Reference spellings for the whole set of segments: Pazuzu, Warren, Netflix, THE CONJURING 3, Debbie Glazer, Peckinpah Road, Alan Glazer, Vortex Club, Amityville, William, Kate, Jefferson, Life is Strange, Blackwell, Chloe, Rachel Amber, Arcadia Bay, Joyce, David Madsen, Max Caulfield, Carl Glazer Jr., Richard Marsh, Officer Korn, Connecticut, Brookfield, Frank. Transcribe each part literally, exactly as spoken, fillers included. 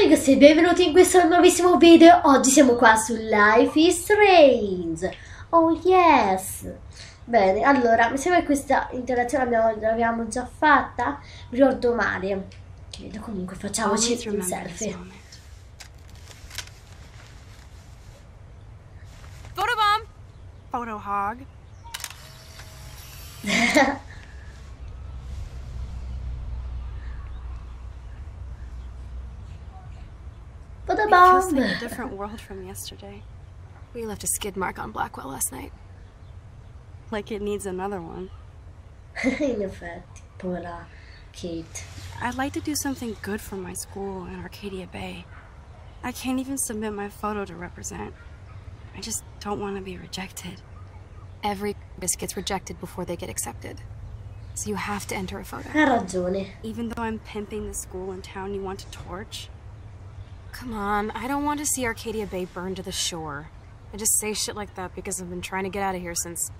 ragazzi, benvenuti in questo nuovissimo video. Oggi siamo qua su Life is Strange. Oh yes! Bene, allora, mi sembra che questa interazione l'abbiamo già fatta. Mi ricordo male. Credo comunque facciamoci un selfie. Photobomb! Photo hog. It feels like a different world from yesterday. We left a skid mark on Blackwell last night. Like it needs another one. In effect, poor Kate. I'd like to do something good for my school in Arcadia Bay. I can't even submit my photo to represent. I just don't want to be rejected. Every risk gets rejected before they get accepted. So you have to enter a photo. Ha ragione. Even though I'm pimping the school in town you want to torch. Come on, I don't want to see Arcadia Bay burned to the shore. I just say shit like that because I've been trying to get out of here since...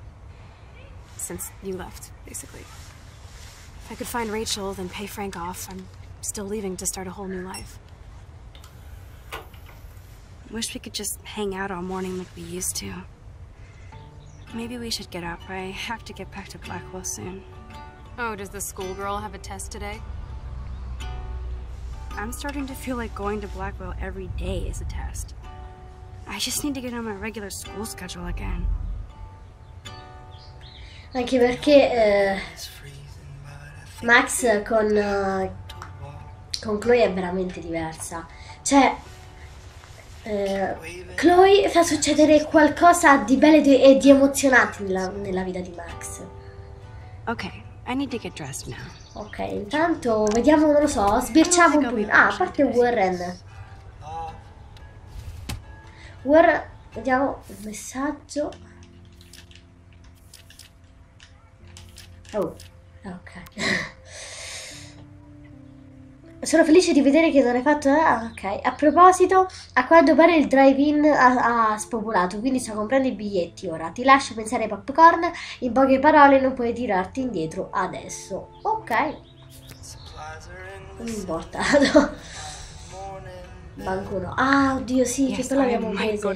since you left, basically. If I could find Rachel, then pay Frank off. I'm still leaving to start a whole new life. Wish we could just hang out all morning like we used to. Maybe we should get up. I have to get back to Blackwell soon. Oh, does the schoolgirl have a test today? I'm starting to feel like going to Blackwell every day is a test. I just need to get on my regular school schedule again. Anche perché eh, Max con eh, con Chloe è veramente diversa. Cioè eh, Chloe fa succedere qualcosa di bello e di emozionante nella, nella vita di Max. Ok. I need to get dressed now. Ok, intanto vediamo, non lo so, sbirciamo un po'. Ah, a parte Warren. Warren, vediamo il messaggio. Oh, ok. Sono felice di vedere che non hai fatto... Ah, ok. A proposito, a quanto pare il drive-in ha, ha spopolato, quindi sto comprando i biglietti ora. Ti lascio pensare ai popcorn, in poche parole non puoi tirarti indietro adesso. Ok. Non importa. Bancono. Ah, oddio, sì, questo l'abbiamo preso.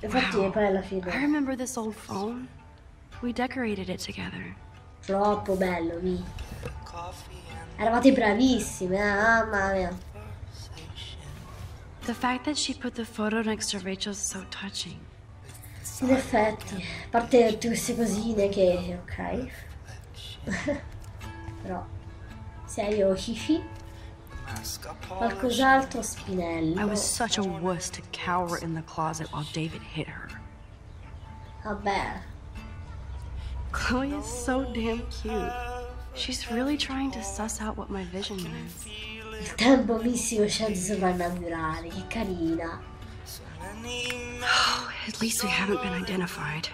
Infatti poi alla fine... I remember this old phone. We decorated it together. Troppo bello, mi. Eravate bravissime, ah, mamma mia. The fact that she put the photo next to Rachel is so touching. In effetti, a parte tutte queste cosine che, ok. Però sei io hifi. Qualcos'altro spinello. I was such a wuss to cower in the closet while David hit her. Vabbè. Chloe is so damn cute. She's really trying to suss out what my vision is. Il tempo missimo scende soprannaturale, che carina. Oh, at least we haven't been identified.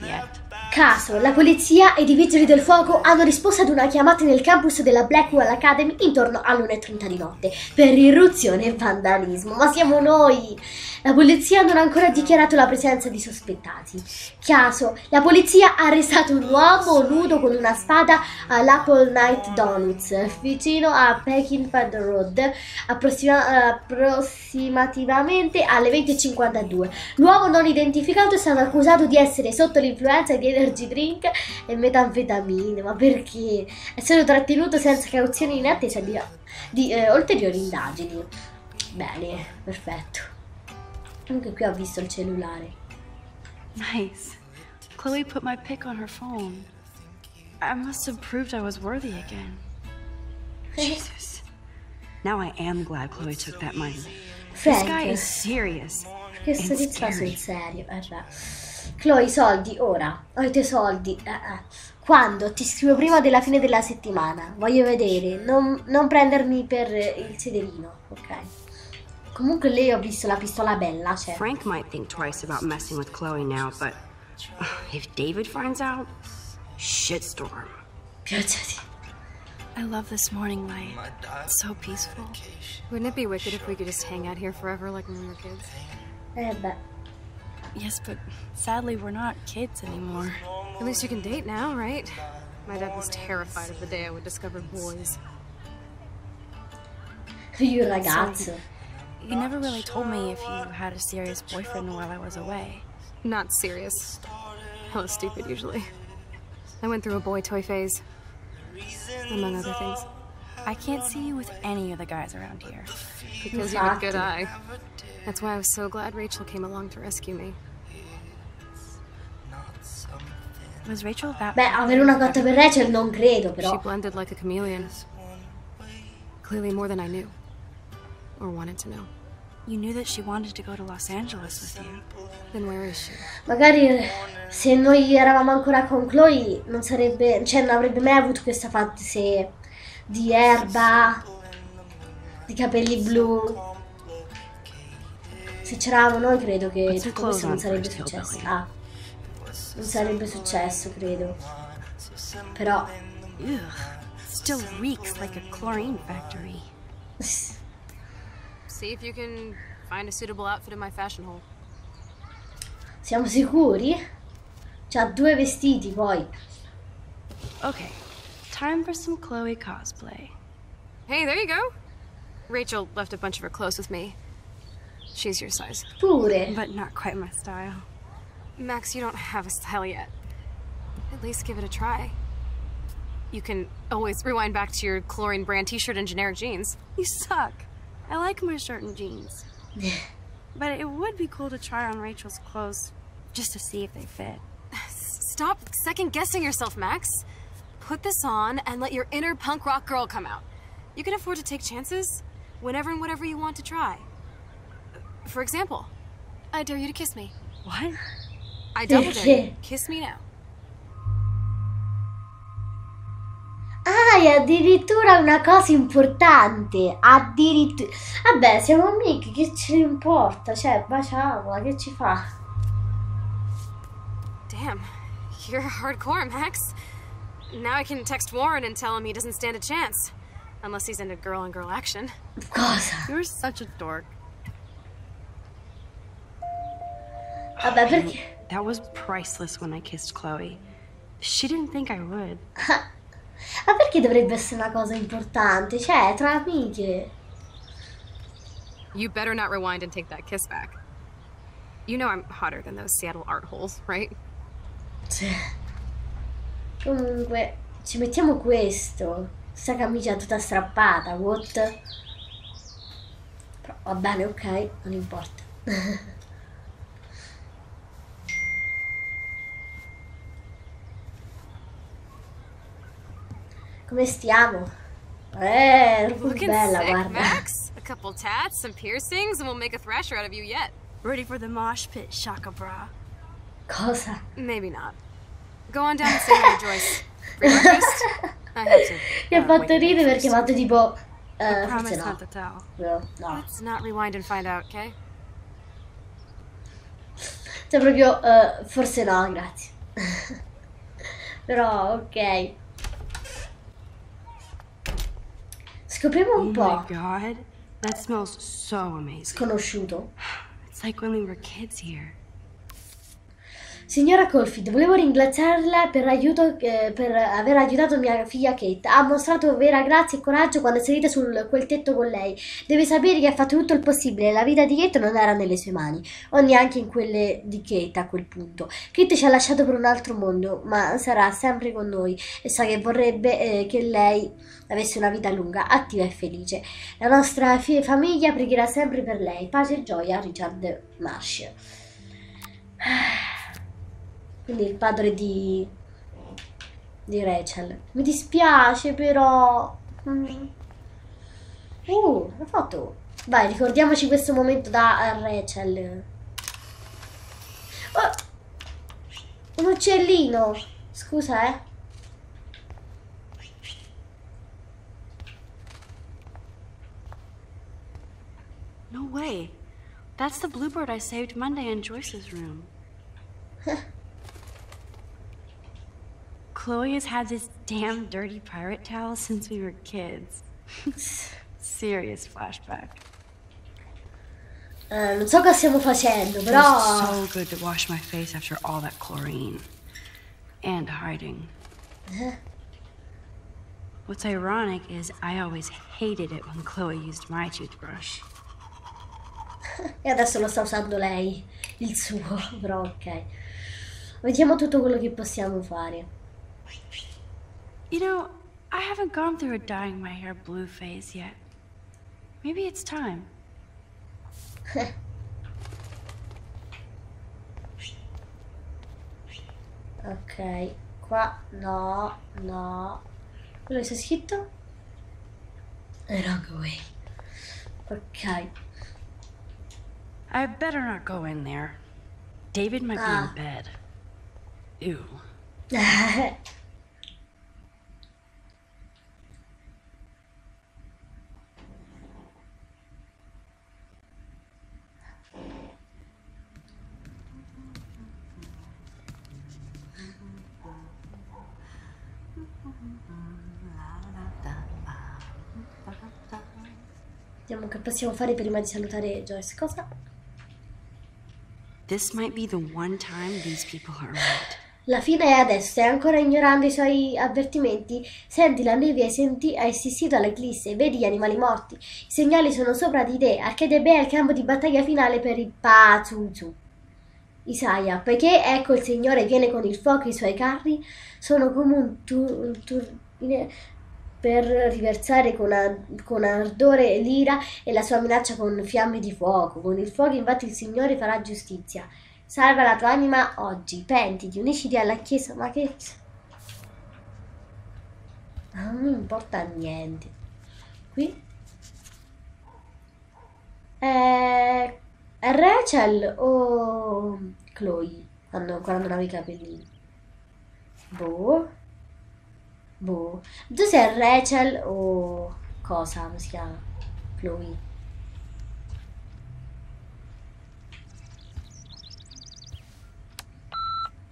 Yet. Caso, la polizia ed i vigili del fuoco hanno risposto ad una chiamata nel campus della Blackwell Academy intorno alle l'una e trenta di notte per irruzione e vandalismo. Ma siamo noi! La polizia non ha ancora dichiarato la presenza di sospettati. Caso, la polizia ha arrestato un uomo nudo con una spada all'Apple Night Donuts vicino a Peckinpah Road approssima approssimativamente alle venti e cinquantadue. L'uomo non identificato è stato accusato di essere sotto l'influenza di energy drink e metanfetamine, ma perché? È stato trattenuto senza cauzioni in attesa di, di eh, ulteriori indagini. Bene, perfetto. Anche qui ho visto il cellulare. Nice. Chloe put my pic on her phone. I must have proved I was worthy again. Jesus. Now I am glad Chloe took that money. Frank. This guy is serious. Questo tizio va sul serio, guarda. Chloe, i soldi, ora, ho i tuoi soldi, eh, eh. Quando? Ti scrivo prima della fine della settimana, voglio vedere, non, non prendermi per il sederino, ok? Comunque lei ho visto la pistola bella, cioè. Frank might think twice about messing with Chloe now, but if David finds out, shitstorm. Piacciati. I love this morning light, it's so peaceful. Wouldn't it be wicked if we could just hang out here forever like when we were kids? Eh beh. Yes, but sadly we're not kids anymore. At least you can date now, right? My dad was terrified of the day I would discover boys. You ragazzo. He never really told me if you had a serious boyfriend while I was away. Not serious. I was stupid usually. I went through a boy toy phase, among other things. I can't see you with any of the guys around here. Because you have a good eye. That's why I was so glad Rachel came along to rescue me. Was Rachel that? Beh, avere una gatta per Rachel non credo, però. She blended like a chameleon. Clearly more than I knew. Or wanted to know. You knew that she wanted to go to Los Angeles with you. Then where is she? Magari se noi eravamo ancora con Chloe non sarebbe, cioè non avrebbe mai avuto questa fattezza di erba, di capelli blu. Se c'eravamo noi credo che tutto questo non sarebbe successo. Ah, non sarebbe successo, credo. Però still reeks like a chlorine factory. See if you can find a suitable outfit in my fashion hole. Siamo sicuri? C'ha due vestiti poi. Okay, time for some Chloe cosplay. Hey, there you go. Rachel left a bunch of her clothes with me. She's your size. Pure. But not quite my style. Max, you don't have a style yet. At least give it a try. You can always rewind back to your chlorine brand t-shirt and generic jeans. You suck. I like my shirt and jeans. But it would be cool to try on Rachel's clothes just to see if they fit. Stop second-guessing yourself, Max. Put this on and let your inner punk rock girl come out. You can afford to take chances whenever and whatever you want to try. For example, I dare you to kiss me. What? I double dare you. Kiss me now. Ah, è addirittura una cosa importante, addirittura. Vabbè, siamo amici, che ce ne importa? Cioè, baciamola, che ci fa? Damn, you're hardcore, Max. Now I can text Warren and tell him he doesn't stand a chance, unless he's into girl on girl action. Cosa? You're such a dork. Vabbè, oh, perché? That was priceless when I kissed Chloe. She didn't think I would. Ma perché dovrebbe essere una cosa importante? Cioè, tra amiche. You better not rewind and take that kiss back. You know I'm hotter than those Seattle art holes, right? Comunque, ci mettiamo questo. Sta camicia tutta strappata, what? Però, va bene, ok, non importa. Come stiamo? Eh, bella, guarda. Max, a couple tats, some piercings, and we'll make a thrasher out of you yet. Ready for the mosh pit, Shaka Bra? Cosa? Maybe not. Go on down and say hi to Joyce. Free breakfast? I have to. Mi ha fatto ridere perché vado tipo. Uh, promise no. Not to tell. No, no. Let's not rewind and find out, okay? Cioè proprio, uh, forse no, grazie. Però, ok. Scopriamo un po'. Oh my God, that smells so amazing. Sconosciuto. It's like when we were kids here. Signora Caulfield, volevo ringraziarla per, aiuto, eh, per aver aiutato mia figlia Kate. Ha mostrato vera grazia e coraggio quando è salita su quel tetto con lei. Deve sapere che ha fatto tutto il possibile. La vita di Kate non era nelle sue mani, o neanche in quelle di Kate a quel punto. Kate ci ha lasciato per un altro mondo, ma sarà sempre con noi e sa che vorrebbe eh, che lei avesse una vita lunga, attiva e felice. La nostra famiglia pregherà sempre per lei. Pace e gioia, Richard Marsh. Quindi il padre di, di Rachel. Mi dispiace però. Uh, l'ho fatto. Vai, ricordiamoci questo momento da Rachel. Oh, un uccellino. Scusa, eh. No way. That's the bluebird I saved Monday in Joyce's room. Chloe has had this damn dirty pirate towel since we were kids. Serious flashback. Uh, non so cosa stiamo facendo, però. So good to wash my face after all that chlorine and hiding. What's ironic is I always hated it when Chloe used my toothbrush. E adesso lo sta usando lei, il suo, però ok. Vediamo tutto quello che possiamo fare. You know, I haven't gone through a dyeing my hair blue phase yet. Maybe it's time. Ok, qua no, no. Quello che c'è scritto? Wrong way. Ok. I better not go in there. David might ah. be in bed. Ew. Vediamo che possiamo fare prima di salutare Joyce. Cosa? This might be the one time these people are right. La fine è adesso, stai ancora ignorando i suoi avvertimenti. Senti la neve, hai, senti, hai assistito all'eclisse, vedi gli animali morti. I segnali sono sopra di te. Arcadia Bay è il campo di battaglia finale per il Pazuzu. Isaiah, poiché ecco il Signore viene con il fuoco, i suoi carri sono come un tur... tur per riversare con, ar con ardore l'ira e la sua minaccia con fiamme di fuoco. Con il fuoco infatti il Signore farà giustizia. Salva la tua anima oggi, pentiti, unisciti alla Chiesa. Ma che... Ah, non importa niente. Qui? Eh, è Rachel o Chloe? Quando, quando non avevi i capellini. Boh. Boh, tu sei Rachel o cosa? Come si chiama? Chloe.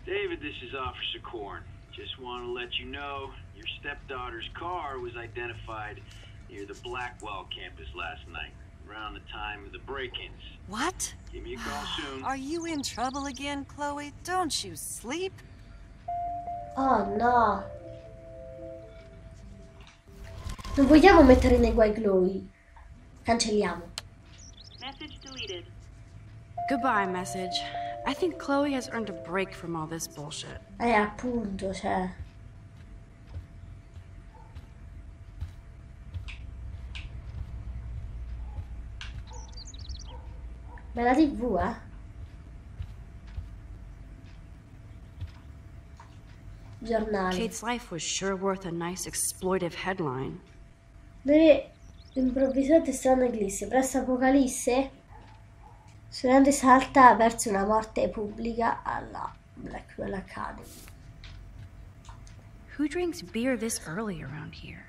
David, this is Officer Korn. Just want to let you know your stepdaughter's car was identified near the Blackwell campus last night, around the time of the break-ins. What? Give me a call soon. Are you in trouble again, Chloe? Don't you sleep? Oh no. Non vogliamo mettere nei guai Chloe. Cancelliamo. Message deleted. Goodbye message. I think Chloe has earned a break from all this bullshit. Eh, appunto, cioè. Bella tivù, eh? Giornale. Kate's life was sure worth a nice exploitive headline. Dove improvvisate strano eclisse, presso Apocalisse, studente salta verso una morte pubblica alla Blackwell Academy. Who drinks beer this early around here?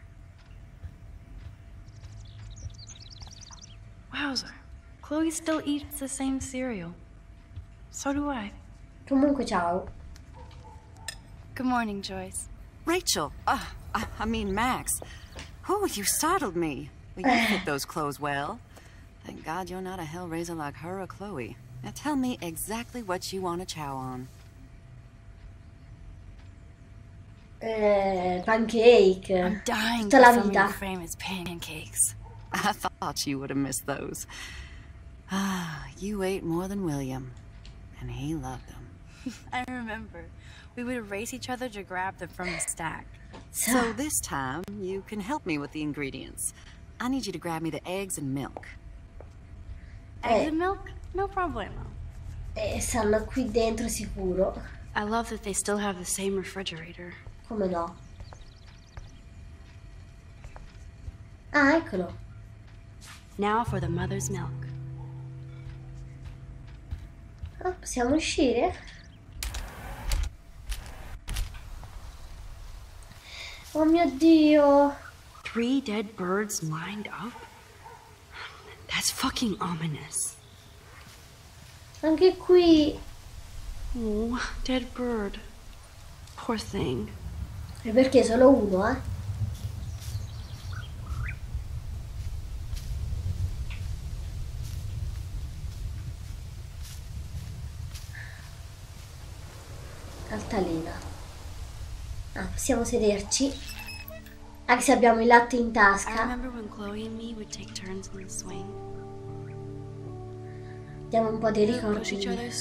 Wowzer, Chloe still eats the same cereal. So do I. Comunque ciao. Good morning, Joyce. Rachel, uh, I, I mean Max. Oh, you startled me. We well, you fit those clothes well. Thank God you're not a hellraiser like her or Chloe. Now tell me exactly what you want to chow on. Uh, pancake. I'm dying for some of your famous pancakes. I thought you would have missed those. Ah, you ate more than William. And he loved them. I remember. We would race each other to grab them from the stack. So this time, you can help me with the ingredients. I need you to grab me the eggs and milk. Eggs eh. and milk? No problemo. Eh, stanno qui dentro sicuro. I love that they still have the same refrigerator. Come no? Ah, eccolo. Now for the mother's milk. Ah, possiamo uscire? Oh mio Dio! Three dead birds lined up? That's fucking ominous. Anche qui. Oh, dead bird. Poor thing. E perché solo uno, eh? Altalena. Ah, possiamo sederci. Anche se abbiamo il latte in tasca. Diamo un po' di ricordi.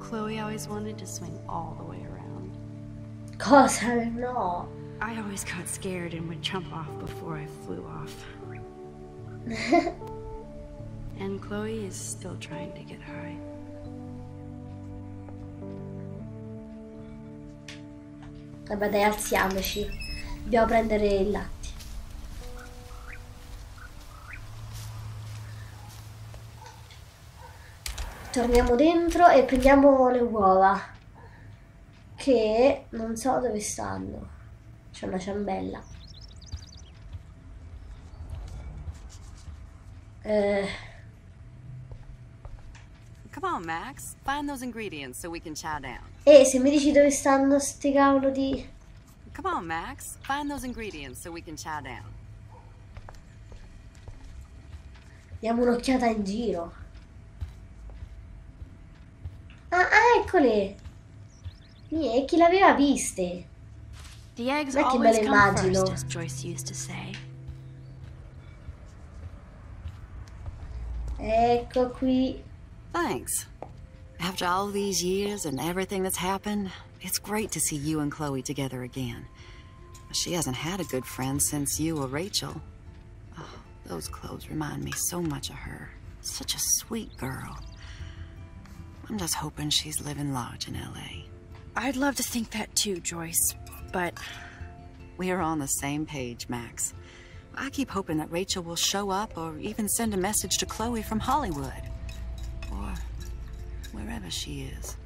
Chloe always wanted to swing all the way around. Cosa? No. I always got scared and would jump off before I flew off. And Chloe is still trying to get high. Vabbè dai, alziamoci. Dobbiamo prendere il latte. Torniamo dentro e prendiamo le uova. Che non so dove stanno. C'è una ciambella. Eh. Come on, Max, find those ingredients so we can chow down. Eh, se mi dici dove stanno sti cavolo di. Come on, Max, find those ingredients so we can chow down. Diamo un'occhiata in giro. Ah, ah, eccole. E chi l'aveva viste? The eggs always come first, as Joyce used to say. Ecco qui. Thanks. After all these years and everything that's happened, it's great to see you and Chloe together again. She hasn't had a good friend since you or Rachel. Oh, those clothes remind me so much of her. Such a sweet girl. I'm just hoping she's living large in L A. I'd love to think that too, Joyce, but... We're on the same page, Max. I keep hoping that Rachel will show up or even send a message to Chloe from Hollywood. Or wherever she is.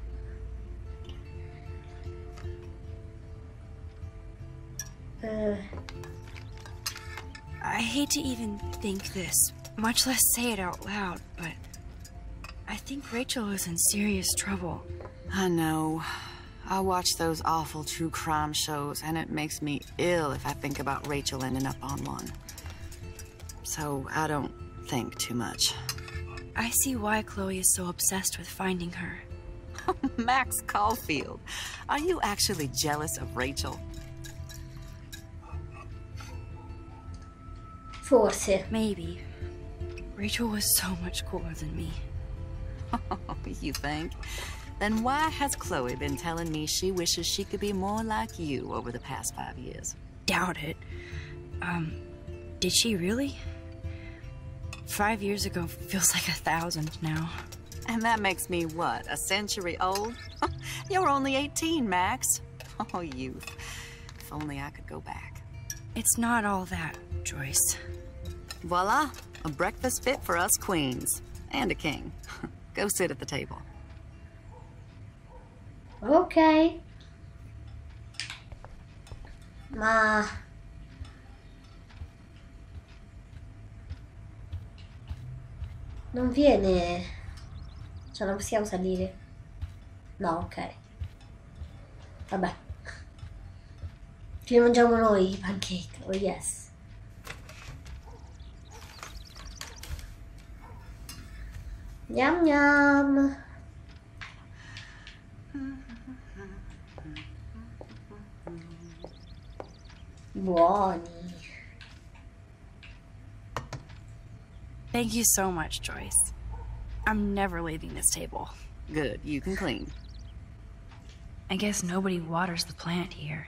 Uh. I hate to even think this, much less say it out loud, but... I think Rachel is in serious trouble. I know. I watch those awful true crime shows, and it makes me ill if I think about Rachel ending up on one. So I don't think too much. I see why Chloe is so obsessed with finding her. Max Caulfield, are you actually jealous of Rachel? Forse. Maybe. Rachel was so much cooler than me. You think? Then why has Chloe been telling me she wishes she could be more like you over the past five years? Doubt it. Um, did she really? Five years ago feels like a thousand now. And that makes me what, a century old? You're only eighteen, Max. Oh, youth. If only I could go back. It's not all that, Joyce. Voila, a breakfast fit for us queens. And a king. Go sit at the table. Ok. Ma... non viene... cioè non possiamo salire. No, ok. Vabbè. Ci mangiamo noi i pancake, oh yes. Yum yum. Buoni. Thank you so much, Joyce. I'm never leaving this table. Good, you can clean. I guess nobody waters the plant here.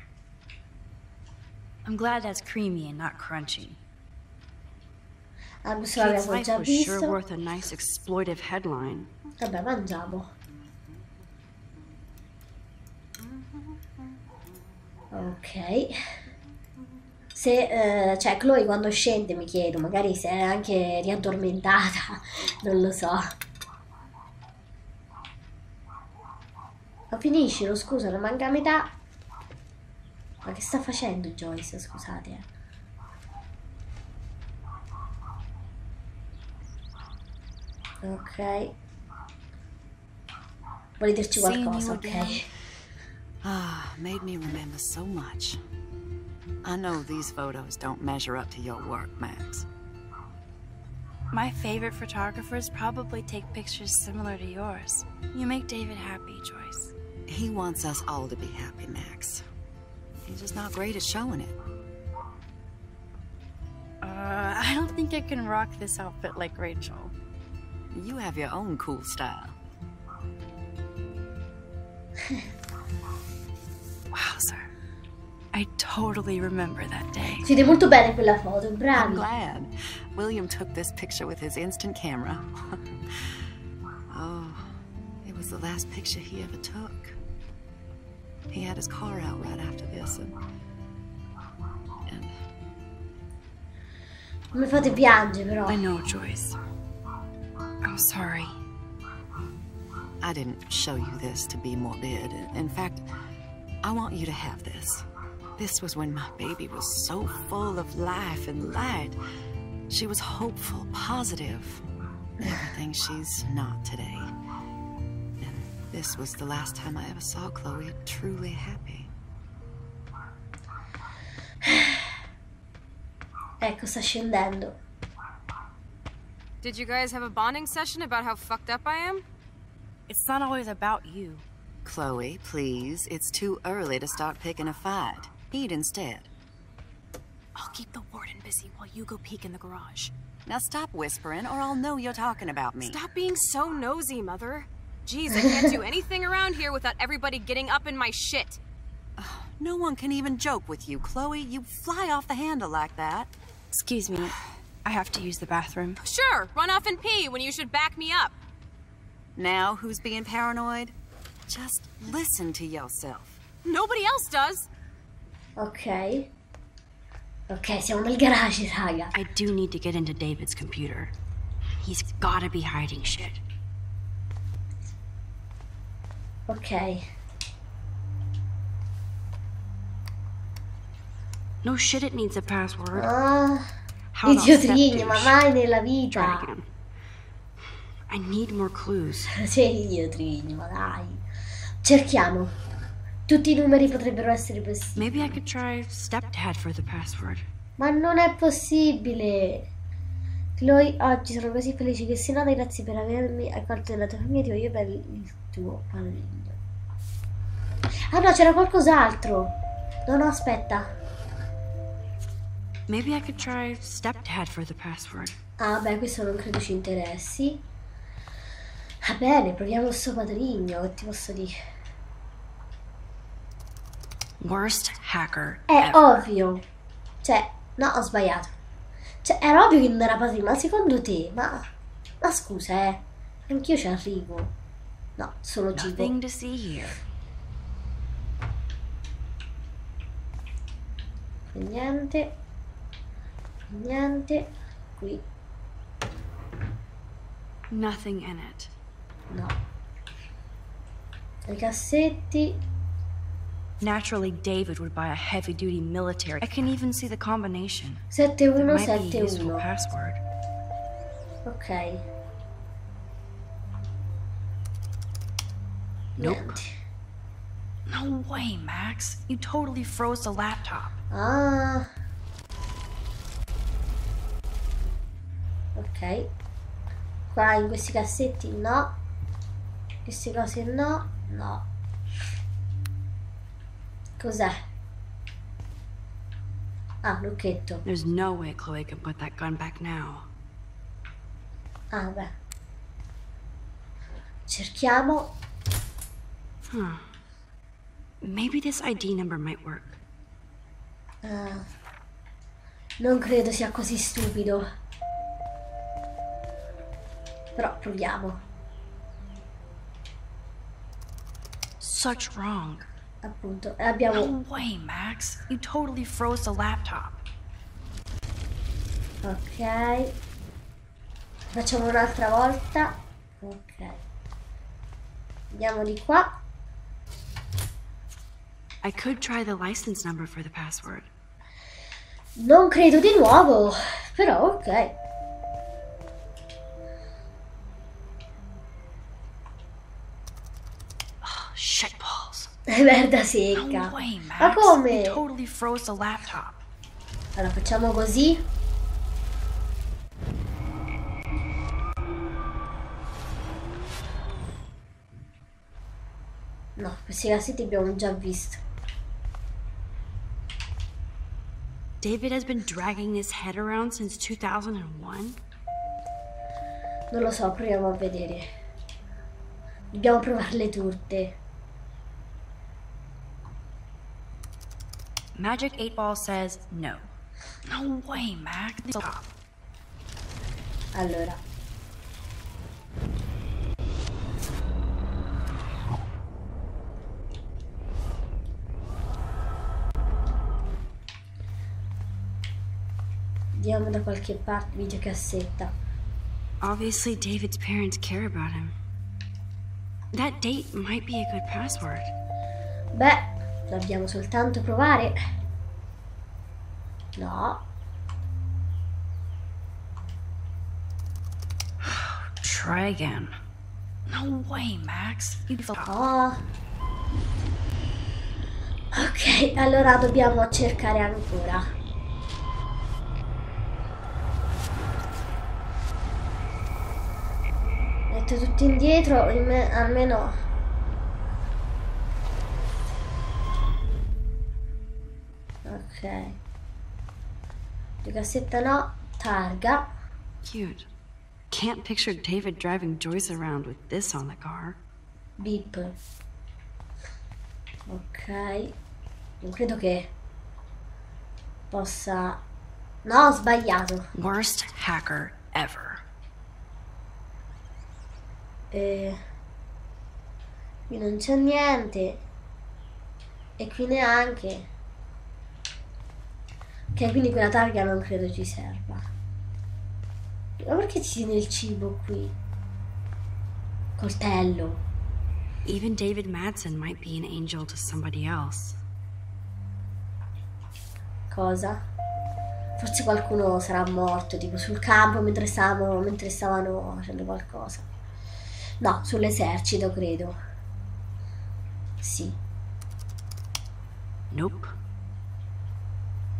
I'm glad that's creamy and not crunchy. Kate's life was sure worth a nice exploitive headline. Vabbè, mangiamo. Ok. Se, eh, cioè, Chloe quando scende mi chiedo, magari se è anche riaddormentata, non lo so. Ma finiscilo, scusa, ne manca metà. Ma che sta facendo Joyce, scusate, eh. Ok. Vuole dirci qualcosa, ok? Ah, made me remember so much. I know these photos don't measure up to your work, Max. My favorite photographers probably take pictures similar to yours. You make David happy, Joyce. He wants us all to be happy, Max. He's just not great at showing it. Uh, I don't think I can rock this outfit like Rachel. You have your own cool style. Wowzer. I totally remember that day. Siete molto bene quella foto, bravi. I'm glad. William took this picture with his instant camera. Oh, it was the last picture he ever took. He had his car out right after this and... and... Mi fate piangere, però. I know, Joyce. I'm sorry. I didn't show you this to be morbid. In fact, I want you to have this. This was when my baby was so full of life and light. She was hopeful, positive. Everything she's not today. And this was the last time I ever saw Chloe truly happy. Ecco, sta scendendo. Did you guys have a bonding session about how fucked up I am? It's not always about you. Chloe, please. It's too early to start picking a fight. Eat instead. I'll keep the warden busy while you go peek in the garage. Now stop whispering or I'll know you're talking about me. Stop being so nosy, Mother. Jeez, I can't do anything around here without everybody getting up in my shit. Oh, no one can even joke with you, Chloe. You fly off the handle like that. Excuse me. I have to use the bathroom. Sure, run off and pee when you should back me up. Now who's being paranoid? Just listen to yourself. Nobody else does. Ok. Ok, siamo nel garage, raga. I do need to get into David's computer. He's gotta be hiding shit. Ok. No shit, it needs a password. Uh... Idiotrigni, ma mai nella vita. I need more clues. Sei idiotrigni, ma dai. Cerchiamo. Tutti i numeri potrebbero essere possibili. Maybe I could try stepdad for the password. Ma non è possibile. Chloe, oggi sono così felice che sei nata. Grazie per avermi accolto nella tua famiglia. Ti voglio per il tuo pallino. Ah no, c'era qualcos'altro. No, no, aspetta. Maybe I could try stepdad for the password. Ah, beh, questo non credo ci interessi. Va bene, proviamo il suo padrigno, che ti posso dire? Worst hacker ever. È ovvio. Cioè, no, ho sbagliato. Cioè, era ovvio che non era padrino, ma secondo te? Ma, ma scusa, eh. Anch'io ci arrivo. No, solo Gibo. Niente. Niente qui. Nothing in it. No. I cassetti. Naturally David would buy a heavy duty military. I can even see the combination. seventy-one seventy-one password. Ok. Nope. Niente. No way, Max. You totally froze the laptop. Ah. Ok, qua in questi cassetti no, queste cose no, no. Cos'è? Ah, lucchetto. There's no way Chloe can put that gun back now. Ah, beh. Cerchiamo. Huh. Maybe this I D number might work. Uh, non credo sia così stupido. Però proviamo. Such wrong. Appunto, e abbiamo. No way, Max. You totally froze the laptop. Ok. Facciamo un'altra volta. Ok. Andiamo di qua. I could try the license number for the password. Non credo di nuovo, però ok. Merda secca. Ma come? Allora facciamo così. No, questi casi li abbiamo già visti. David has been dragging his head around since two thousand one. Non lo so, proviamo a vedere. Dobbiamo provarle tutte. Magic eight Ball says no. No way, Mac. Stop. Allora. Andiamo da qualche parte, videocassetta. Obviously David's parents care about him. That date might be a good password. Beh, dobbiamo soltanto provare. No. Try again. No way, Max. Oh. Ok, allora dobbiamo cercare ancora. Metto tutto indietro, almeno. Ok, la cassetta no, targa. Cute. Can't picture David driving Joyce around with this on the car. Beep. Ok, non credo che possa. No, ho sbagliato. Worst hacker ever. E qui non c'è niente. E qui neanche. Ok, quindi quella targa non credo ci serva. Ma perché ci tiene il cibo qui? Coltello. Even David Madsen might be an angel to somebody else. Cosa? Forse qualcuno sarà morto, tipo sul campo mentre stavano, mentre stavano facendo qualcosa. No, sull'esercito credo. Sì. Nope.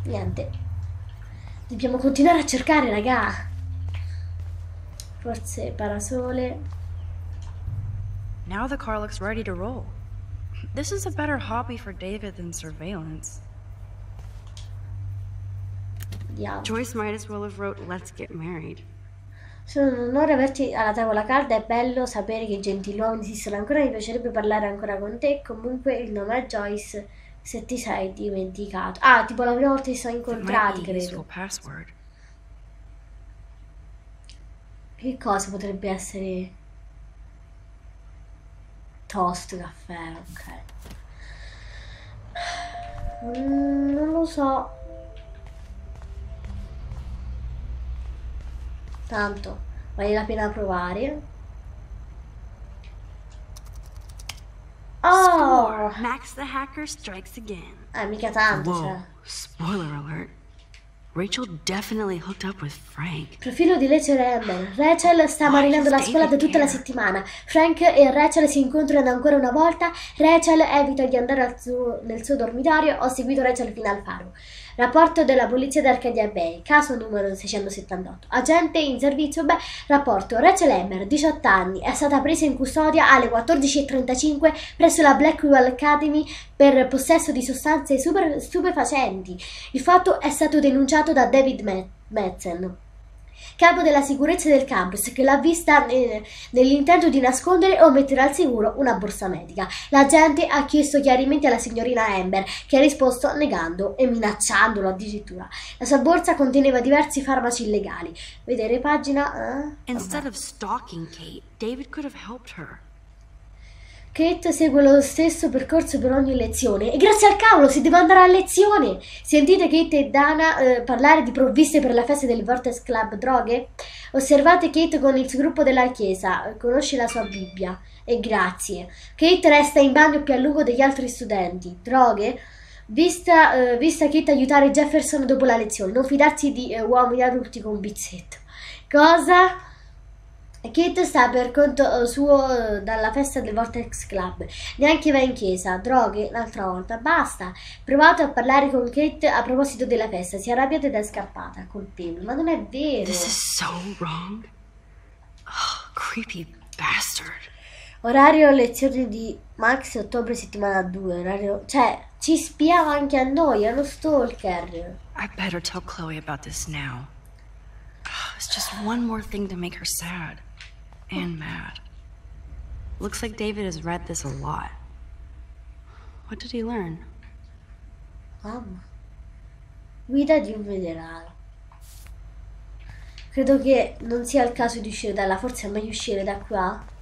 Niente. Dobbiamo continuare a cercare, raga. Forse parasole. Now the car looks ready to roll. This is a better hobby for David than surveillance. Andiamo. Joyce might as well have wrote "Let's get married". Sono un onore averti alla tavola calda, è bello sapere che gentiluomini esistono ancora, mi piacerebbe parlare ancora con te. Comunque il nome è Joyce. Se ti sei dimenticato. Ah, tipo la prima volta che ci siamo incontrati, credo. Che cosa potrebbe essere? Toast, caffè, ok. Mm, non lo so. Tanto, vale la pena provare. Oh! Max the hacker strikes again. Ah, mica tanto, whoa, cioè. Spoiler alert. Rachel definitely hooked up with Frank. Profilo di Rachel Amber. Rachel sta marinando la scuola da tutta la settimana. Frank e Rachel si incontrano ancora una volta. Rachel evita di andare al suo, nel suo dormitorio. Ho seguito Rachel fino al faro. Rapporto della polizia di Arcadia Bay, caso numero seicentosettantotto. Agente in servizio, beh, rapporto. Rachel Amber, diciotto anni, è stata presa in custodia alle quattordici e trentacinque presso la Blackwell Academy per possesso di sostanze super, stupefacenti. Il fatto è stato denunciato da David Madsen, capo della sicurezza del campus, che l'ha vista eh, nell'intento di nascondere o mettere al sicuro una borsa medica. L'agente ha chiesto chiarimenti alla signorina Amber, che ha risposto negando e minacciandolo addirittura. La sua borsa conteneva diversi farmaci illegali. Vedere pagina. Eh? Instead of stalking Kate, David could have helped her. Kate segue lo stesso percorso per ogni lezione e grazie al cavolo si deve andare a lezione. Sentite Kate e Dana eh, parlare di provviste per la festa del Vortex Club, droghe? Osservate Kate con il gruppo della chiesa, conosce la sua Bibbia e grazie. Kate resta in bagno più a lungo degli altri studenti, droghe? Vista, eh, vista Kate aiutare Jefferson dopo la lezione, non fidarsi di eh, uomini adulti con bizzetto. Cosa? Kate sta per conto suo dalla festa del Vortex Club, neanche va in chiesa, droghe, l'altra volta, basta. Provato a parlare con Kate a proposito della festa, si è arrabbiata ed è scappata, colpevole, ma non è vero. This is so wrong. Oh, creepy bastard. Orario lezioni di Max, ottobre, settimana due. Orario, cioè, ci spiava anche a noi, è uno stalker. I better tell Chloe about this now. It's just one more thing to make her sad and mad. Looks like David has read this a lot. What did he learn? Mamma. Guida di un federale. Credo che non sia il caso di uscire dalla, forse è meglio uscire da qua.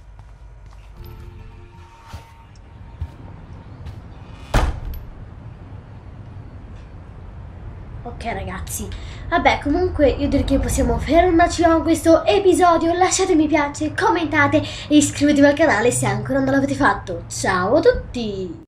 Ok ragazzi, vabbè, comunque io direi che possiamo fermarci con questo episodio. Lasciate un mi piace, commentate e iscrivetevi al canale se ancora non l'avete fatto. Ciao a tutti!